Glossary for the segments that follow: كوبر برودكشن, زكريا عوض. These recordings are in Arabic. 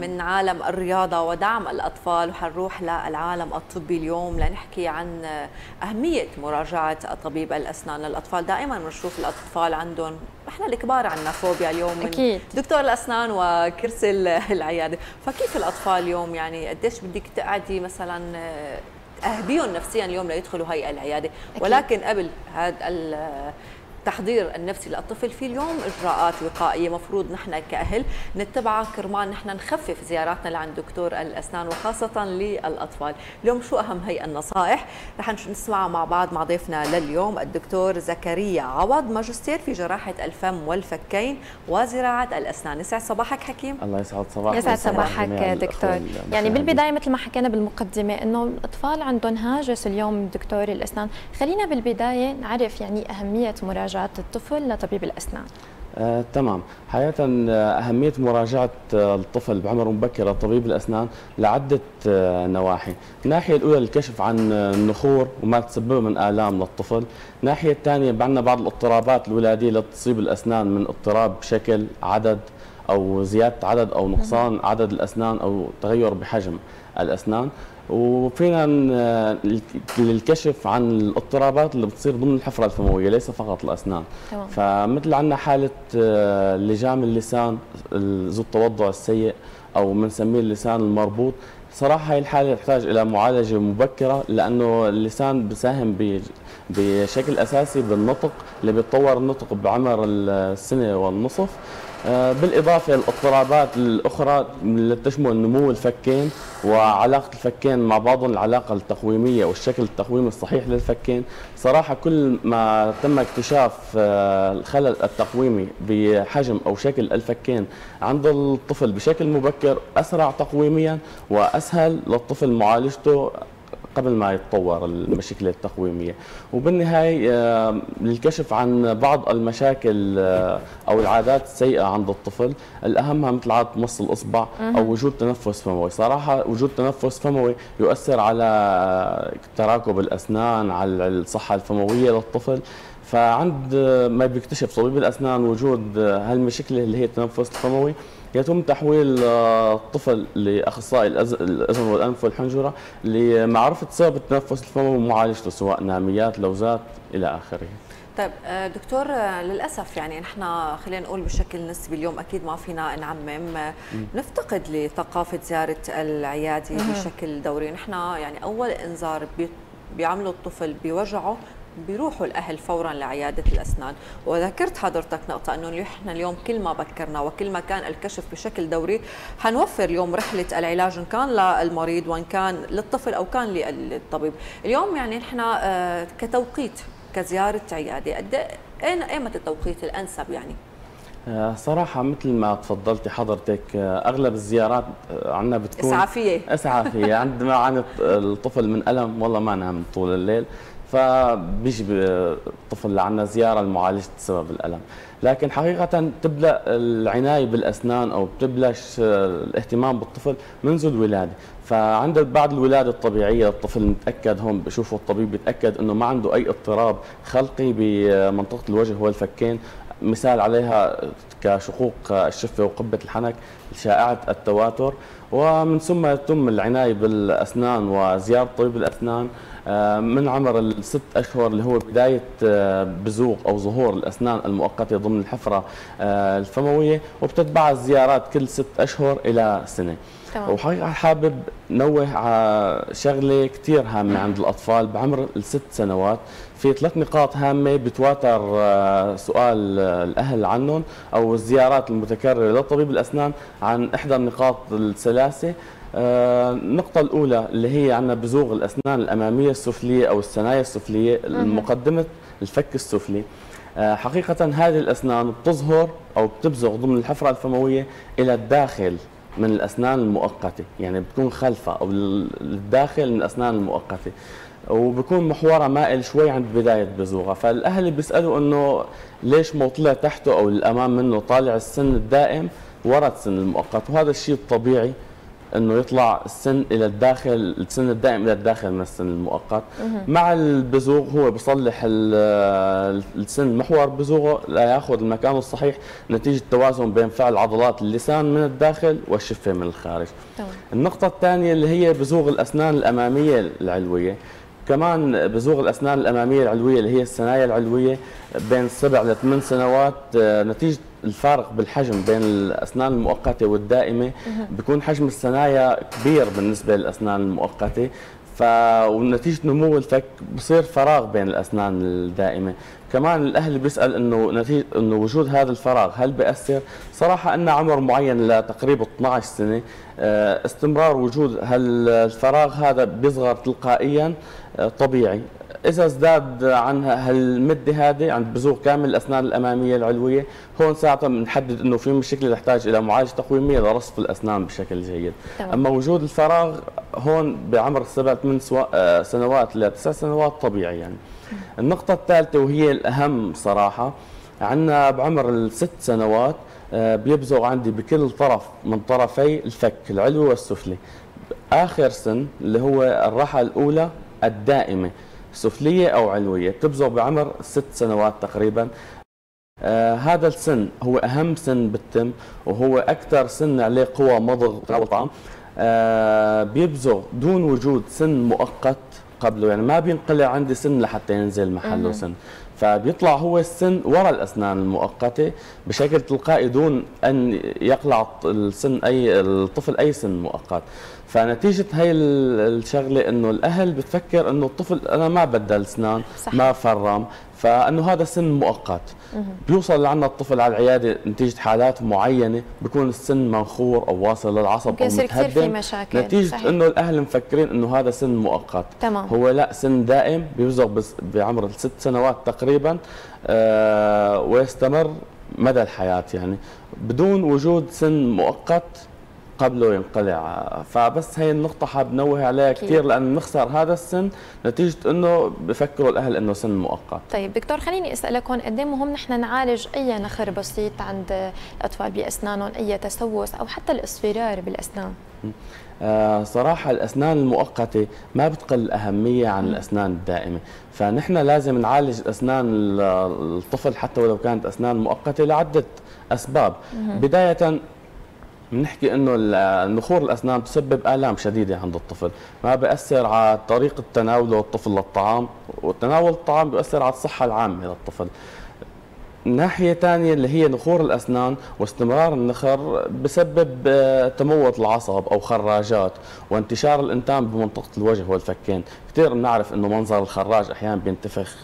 من عالم الرياضة ودعم الأطفال، وحنروح للعالم الطبي اليوم لنحكي عن أهمية مراجعة طبيب الأسنان للأطفال. دائما بنشوف الأطفال عندهم، احنا الكبار عندنا فوبيا اليوم من أكيد. دكتور الأسنان وكرسي العيادة، فكيف الأطفال اليوم؟ يعني قديش بدك تقعدي مثلا تأهبيهم نفسيا اليوم ليدخلوا هاي العيادة أكيد. ولكن قبل هذا التحضير النفسي للطفل في اليوم اجراءات وقائيه مفروض نحن كاهل نتبعها كرمال نحن نخفف زياراتنا لعند دكتور الاسنان وخاصه للاطفال. اليوم شو اهم هي النصائح؟ رح نسمعها مع بعض مع ضيفنا لليوم الدكتور زكريا عوض، ماجستير في جراحه الفم والفكين وزراعه الاسنان. يسعد صباحك حكيم. الله يسعد صباحك. يسعد صباحك دكتور. يعني بالبدايه مثل ما حكينا بالمقدمه انه الاطفال عندهم هاجس اليوم دكتور الاسنان، خلينا بالبدايه نعرف يعني اهميه مراجعه الطفل لطبيب الأسنان. تمام. حقيقة أهمية مراجعة الطفل بعمر مبكر لطبيب الأسنان لعدة نواحي. الناحية الأولى الكشف عن النخور وما تسببه من آلام للطفل. الناحية الثانية عندنا بعض الاضطرابات الولادية اللي تصيب الأسنان من اضطراب شكل، عدد أو زيادة عدد أو نقصان عدد الأسنان أو تغير بحجم الأسنان. وفينا للكشف عن الاضطرابات اللي بتصير ضمن الحفرة الفموية ليس فقط الأسنان. طبعا. فمثل عندنا حالة لجام اللسان ذو التوضع السيء أو بنسميه اللسان المربوط. صراحة هي الحالة تحتاج إلى معالجة مبكرة لأنه اللسان بيساهم بشكل أساسي بالنطق اللي بيتطور النطق بعمر السنة والنصف. بالإضافة للاضطرابات الأخرى اللي تشمل نمو الفكين وعلاقة الفكين مع بعضهم، العلاقة التقويمية والشكل التقويمي الصحيح للفكين. صراحة كل ما تم اكتشاف الخلل التقويمي بحجم أو شكل الفكين عند الطفل بشكل مبكر أسرع تقويميا وأسهل للطفل معالجته قبل ما يتطور المشكلة التقويمية. وبالنهاية الكشف عن بعض المشاكل أو العادات السيئة عند الطفل، الأهمها مثل عادة مص الإصبع أو وجود تنفس فموي. صراحة وجود تنفس فموي يؤثر على تراكب الأسنان، على الصحة الفموية للطفل. فعند ما بيكتشف طبيب الأسنان وجود هالمشكلة اللي هي التنفس الفموي يتم تحويل الطفل لاخصائي الاذن والانف والحنجره لمعرفه سبب التنفس الفموي ومعالجته سواء ناميات، لوزات الى اخره. طيب دكتور، للاسف يعني نحن خلينا نقول بشكل نسبي اليوم اكيد ما فينا نعمم، نفتقد لثقافه زياره العياده بشكل دوري. نحن يعني اول انذار بيعملوا الطفل بوجعه بيروحوا الاهل فورا لعياده الاسنان، وذكرت حضرتك نقطه انه احنا اليوم كل ما بكرنا وكل ما كان الكشف بشكل دوري حنوفر اليوم رحله العلاج ان كان للمريض وان كان للطفل او كان للطبيب. اليوم يعني نحن كتوقيت كزياره عياده قد ايه متى التوقيت الانسب؟ يعني صراحة مثل ما تفضلتي حضرتك أغلب الزيارات عنا بتكون إسعافية عندما عانت الطفل من ألم والله ما نام طول الليل، فبيجي الطفل لعنا زيارة لمعالجة سبب الألم. لكن حقيقة تبدأ العناية بالأسنان أو بتبلش الاهتمام بالطفل منذ الولادة. فعند بعض الولادة الطبيعية الطفل متأكد، هم بشوفوا الطبيب بيتأكد أنه ما عنده أي اضطراب خلقي بمنطقة الوجه والفكين، مثال عليها كشقوق الشفة وقبة الحنك شائعة التواتر. ومن ثم يتم العناية بالأسنان وزيارة طبيب الأسنان من عمر ال6 أشهر اللي هو بداية بزوق أو ظهور الأسنان المؤقتة ضمن الحفرة الفموية، وبتتبع الزيارات كل 6 أشهر إلى سنة. وحقيقة حابب نوه على شغلة كتير هامة عند الأطفال بعمر ال6 سنوات. في 3 نقاط هامة بتواتر سؤال الأهل عنهم أو الزيارات المتكررة لطبيب الأسنان عن إحدى النقاط الثلاثة. النقطة الأولى اللي هي عندنا بزوغ الأسنان الأمامية السفلية أو الثنايا السفلية مقدمة الفك السفلي. حقيقة هذه الأسنان بتظهر أو بتبزغ ضمن الحفرة الفموية إلى الداخل من الأسنان المؤقتة، يعني بتكون خلفها أو الداخل من الأسنان المؤقتة، وبكون محورها مائل شوي عند بداية بزوغها. فالأهل بيسألوا إنه ليش موطلة تحته أو الأمام منه طالع السن الدائم ورا السن المؤقت، وهذا الشيء الطبيعي انه يطلع السن الى الداخل، السن الدائم الى الداخل من السن المؤقت. مع البزوغ هو بصلح السن محور بزوغه لياخذ المكان الصحيح نتيجه توازن بين فعل عضلات اللسان من الداخل والشفه من الخارج. طبعا. النقطه الثانيه اللي هي بزوغ الاسنان الاماميه العلويه، كمان بزوغ الاسنان الاماميه العلويه اللي هي الثنايا العلويه بين 7 ل 8 سنوات، نتيجه الفارق بالحجم بين الاسنان المؤقته والدائمه بيكون حجم الثنايا كبير بالنسبه للاسنان المؤقته، ونتيجه نمو الفك بصير فراغ بين الاسنان الدائمه. كمان الاهل بيسال انه وجود هذا الفراغ هل بياثر؟ صراحه ان عمر معين لتقريبا 12 سنه استمرار وجود هالفراغ هذا بيصغر تلقائيا طبيعي. إذا ازداد عنها هالمدة هذه عند بزوغ كامل الأسنان الأمامية العلوية، هون ساعتها بنحدد إنه في مشكلة تحتاج إلى معالجة تقويمية لرصف الأسنان بشكل جيد. طبعا. أما وجود الفراغ هون بعمر 7 من 8 سنوات إلى 9 سنوات طبيعي يعني. النقطة الثالثة وهي الأهم صراحة، عندنا بعمر ال6 سنوات بيبزغ عندي بكل طرف من طرفي الفك العلوي والسفلي. آخر سن اللي هو الراحة الأولى الدائمة سفلية أو علوية بتبزغ بعمر 6 سنوات تقريبا. هذا السن هو أهم سن بالتم، وهو أكثر سن عليه قوى مضغ وطعم. بيبزغ دون وجود سن مؤقت قبله، يعني ما بينقلع عندي سن لحتى ينزل محله سن، فبيطلع هو السن وراء الأسنان المؤقتة بشكل تلقائي دون أن يقلع السن الطفل أي سن مؤقت. فنتيجة هي الشغلة أنه الأهل بتفكر أنه الطفل أنا ما بدل أسنان ما فرم، فأنه هذا سن مؤقت. بيوصل لعنا الطفل على العيادة نتيجة حالات معينة بيكون السن منخور أو واصل للعصب أو متهدم، نتيجة صحيح. أنه الأهل مفكرين أنه هذا سن مؤقت. تمام. هو لا، سن دائم بيبزغ بعمر 6 سنوات تقريبا ويستمر مدى الحياة يعني بدون وجود سن مؤقت قبله ينقلع. فبس هي النقطة حاب نوه عليها كثير لأن نخسر هذا السن نتيجة أنه بفكروا الأهل أنه سن مؤقت. طيب دكتور، خليني أسألك هون، قد ايه مهم نحن نعالج أي نخر بسيط عند الأطفال بأسنانهم، أي تسوس أو حتى الاصفرار بالأسنان؟ صراحة الأسنان المؤقتة ما بتقل الأهمية عن الأسنان الدائمة، فنحن لازم نعالج أسنان الطفل حتى ولو كانت أسنان مؤقتة لعدة أسباب. بداية بنحكي انه نخور الاسنان تسبب الام شديده عند الطفل، ما بياثر على طريقه تناوله الطفل للطعام، وتناول الطعام بياثر على الصحه العامه للطفل. ناحيه ثانيه اللي هي نخور الاسنان واستمرار النخر بسبب تموت العصب او خراجات وانتشار الانتان بمنطقه الوجه والفكين. كثير بنعرف انه منظر الخراج احيانا بينتفخ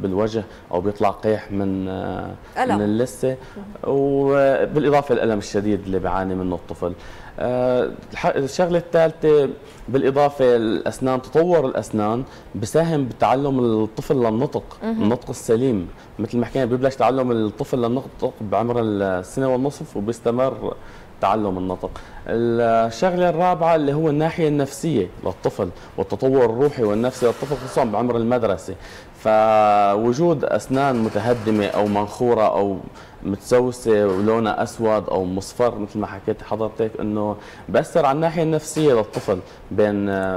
بالوجه او بيطلع قيح من اللثه، وبالاضافه للالم الشديد اللي بيعاني منه الطفل. الشغله الثالثه بالاضافه للاسنان، تطور الاسنان بيساهم بتعلم الطفل للنطق، النطق السليم. مثل ما حكينا ببلش تعلم الطفل للنطق بعمر 1.5 سنة وبيستمر تعلم النطق. الشغله الرابعه اللي هو الناحيه النفسيه للطفل والتطور الروحي والنفسي للطفل خصوصا بعمر المدرسه، فوجود اسنان متهدمه او منخوره او متسوسه ولونها اسود او مصفر مثل ما حكيت حضرتك انه بأثر على الناحيه النفسيه للطفل بين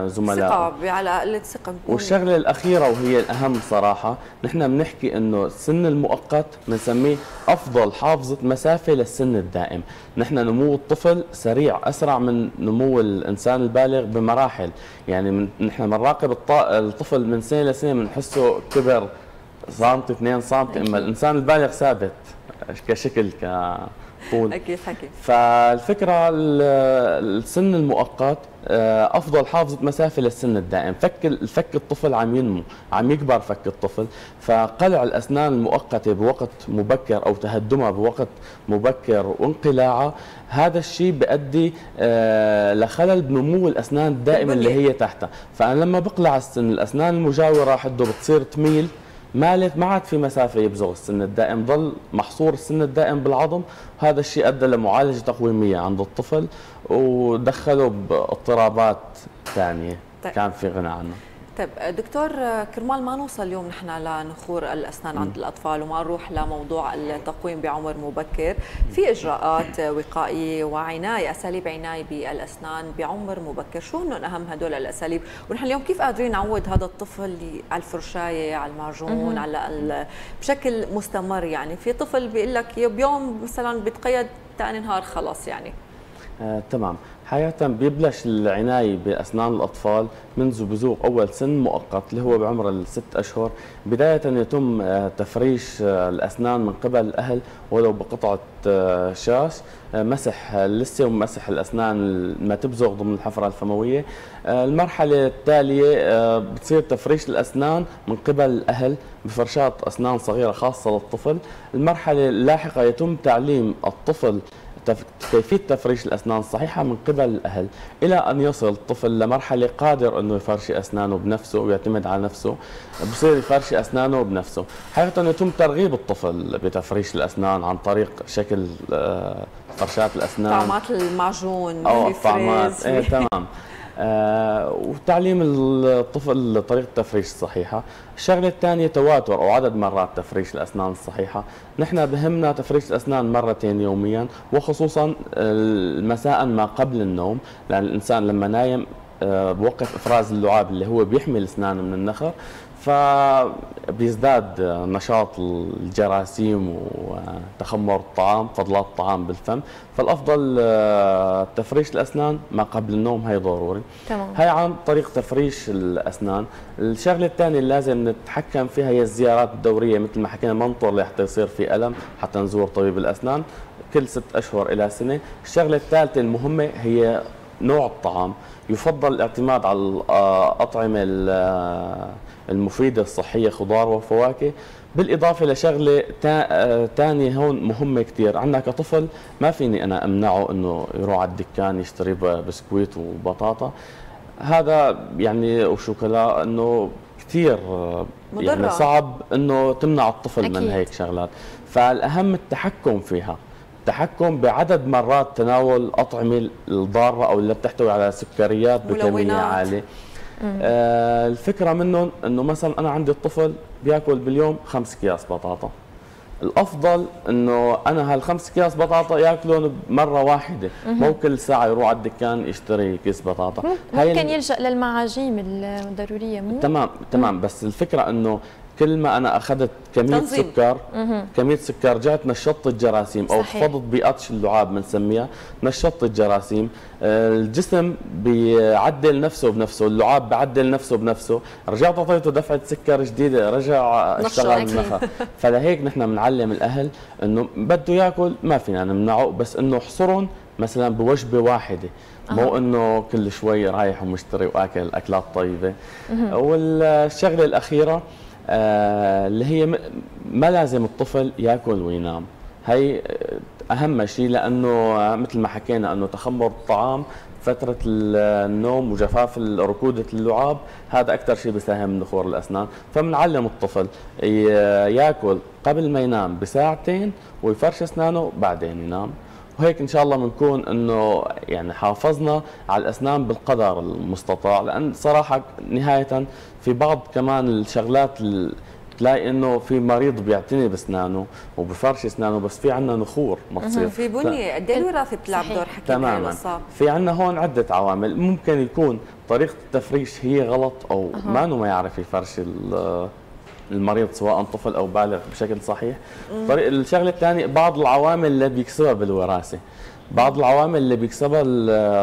زملائه، على قله ثقه. والشغله الاخيره وهي الاهم صراحه، نحن بنحكي انه السن المؤقت بنسميه افضل حافظه مسافه للسن الدائم. نحن نمو الطفل سريع اسرع من نمو الانسان البالغ بمراحل، يعني نحن بنراقب الطفل من سنه لسنه بنحسه كبر سنتي 2 سنتي، اما الانسان البالغ ثابت كشكل كطول. اكيد حكي. فالفكره السن المؤقت افضل حافظه مسافه للسن الدائم، فك الطفل عم ينمو، عم يكبر فك الطفل، فقلع الاسنان المؤقته بوقت مبكر او تهدمها بوقت مبكر وانقلاعها هذا الشيء بيؤدي لخلل بنمو الاسنان الدائمه اللي هي تحتها، فانا لما بقلع الاسنان المجاوره حده بتصير تميل مالت، ما عاد في مسافه يبزغ السن الدائم، ضل محصور السن الدائم بالعظم، وهذا الشيء ادى لمعالجه تقويميه عند الطفل ودخله باضطرابات ثانيه. طيب. كان في غنى عنه. طيب دكتور كرمال ما نوصل اليوم نحن لنخور الأسنان عند الأطفال وما نروح لموضوع التقويم بعمر مبكر، في إجراءات وقائية وعناية، أساليب عناية بالأسنان بعمر مبكر، شو هن أهم هدول الأساليب؟ ونحن اليوم كيف قادرين نعود هذا الطفل على الفرشاية، على المعجون، على بشكل مستمر؟ يعني في طفل بيقول لك بيوم مثلا بتقيد، ثاني نهار خلاص يعني. تمام. حقيقة بيبلش العناية بأسنان الأطفال منذ بزوغ أول سن مؤقت اللي هو بعمر الست أشهر. بداية يتم تفريش الأسنان من قبل الأهل ولو بقطعة شاش، مسح اللثة ومسح الأسنان ما تبزغ ضمن الحفرة الفموية. المرحلة التالية بتصير تفريش الأسنان من قبل الأهل بفرشاة أسنان صغيرة خاصة للطفل. المرحلة اللاحقة يتم تعليم الطفل كيفية تفريش الأسنان الصحيحة من قبل الأهل، إلى أن يصل الطفل لمرحلة قادر أنه يفرشي أسنانه بنفسه ويعتمد على نفسه، بصير يفرشي أسنانه بنفسه. حقيقة يتم ترغيب الطفل بتفريش الأسنان عن طريق شكل فرشات الأسنان، طعمات المعجون أو الطعمات. تمام. وتعليم الطفل طريقة التفريش الصحيحة. الشغلة الثانية تواتر أو عدد مرات تفريش الأسنان الصحيحة. نحن بهمنا تفريش الأسنان مرتين يوميا، وخصوصا مساء ما قبل النوم، لأن الإنسان لما نايم بوقف إفراز اللعاب اللي هو بيحمي الأسنان من النخر، فبيزداد نشاط الجراثيم وتخمر الطعام، فضلات الطعام بالفم، فالافضل تفريش الاسنان ما قبل النوم، هي ضروري. تمام. هي عن طريق تفريش الاسنان. الشغله الثانيه اللي لازم نتحكم فيها هي الزيارات الدوريه، مثل ما حكينا ما ننطر لحتى يصير في الم حتى نزور طبيب الاسنان، كل 6 أشهر الى سنه. الشغله الثالثه المهمه هي نوع الطعام. يفضل الاعتماد على الأطعمة المفيدة الصحية، خضار وفواكه. بالإضافة لشغلة تانية هون مهمة كتير عندنا كطفل، ما فيني أنا أمنعه أنه يروح على الدكان يشتري بسكويت وبطاطا، هذا يعني وشوكولا، أنه كتير يعني صعب أنه تمنع الطفل أكيد من هيك شغلات. فالأهم التحكم فيها، التحكم بعدد مرات تناول الأطعمة الضارة أو اللي بتحتوي على سكريات بكمية عالية. الفكرة منهم أنه مثلا أنا عندي الطفل بيأكل باليوم 5 أكياس بطاطا، الأفضل أنه أنا هال5 أكياس بطاطا يأكلون مرة واحدة، مو كل ساعة يروح على الدكان يشتري كيس بطاطا. ممكن يلجأ للمعاجيم الضرورية. تمام. تمام. بس الفكرة أنه كل ما أنا أخذت كمية سكر، كمية سكر جات نشطت الجراثيم، أو فضت بيئتش اللعاب بنسميها، نشطت الجراثيم. الجسم بيعدل نفسه بنفسه، اللعاب بيعدل نفسه بنفسه، رجعت أعطيته دفعة سكر جديدة، رجع اشتغل النخر. فلهيك نحن بنعلم الأهل إنه بده ياكل ما فينا نمنعه، بس إنه احصرهم مثلا بوجبة واحدة، مو إنه كل شوي رايح ومشتري وآكل أكلات طيبة. والشغلة الأخيرة اللي هي ما لازم الطفل ياكل وينام، هي اهم شيء، لانه مثل ما حكينا انه تخمر الطعام، فتره النوم، وجفاف ركوده اللعاب، هذا اكثر شيء بيساهم بنخور الاسنان. فبنعلم الطفل ياكل قبل ما ينام ب2 ساعة ويفرش اسنانه بعدين ينام، وهيك ان شاء الله بنكون انه يعني حافظنا على الاسنان بالقدر المستطاع. لان صراحه نهايه في بعض كمان الشغلات تلاقي انه في مريض بيعتني باسنانه وبفرش اسنانه، بس في عندنا نخور ما تصير. في بنيه قد ايه الوراثه بتلعب دور حكينا عنها. تماما. في عندنا هون عده عوامل، ممكن يكون طريقه التفريش هي غلط، او ما يعرف يفرش المريض سواء طفل أو بالغ بشكل صحيح. الشغلة الثانية بعض العوامل اللي بيكسبها بالوراثة، بعض العوامل اللي بيكسبها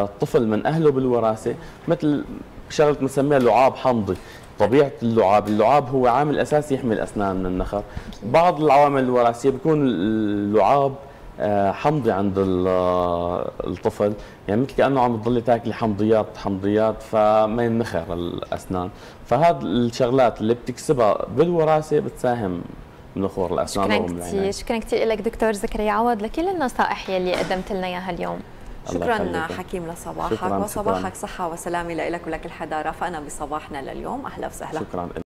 الطفل من أهله بالوراثة، مثل شغلة بنسميها لعاب حمضي. طبيعة اللعاب، اللعاب هو عامل أساسي يحمي الأسنان من النخر. بعض العوامل الوراثية بيكون اللعاب حمضي عند الطفل، يعني مثل كأنه عم تضل تاكل حمضيات فما ينخر الأسنان. فهذه الشغلات اللي بتكسبها بالوراثة بتساهم بنخور الأسنان. شكرا كثير لك دكتور زكريا عوض لكل النصائح يلي قدمت لنا اياها اليوم. شكرا حكيم لصباحك، وصباحك صحة وسلامة لك ولكل حدا رافقنا بصباحنا لليوم. أهلا وسهلا. شكرا.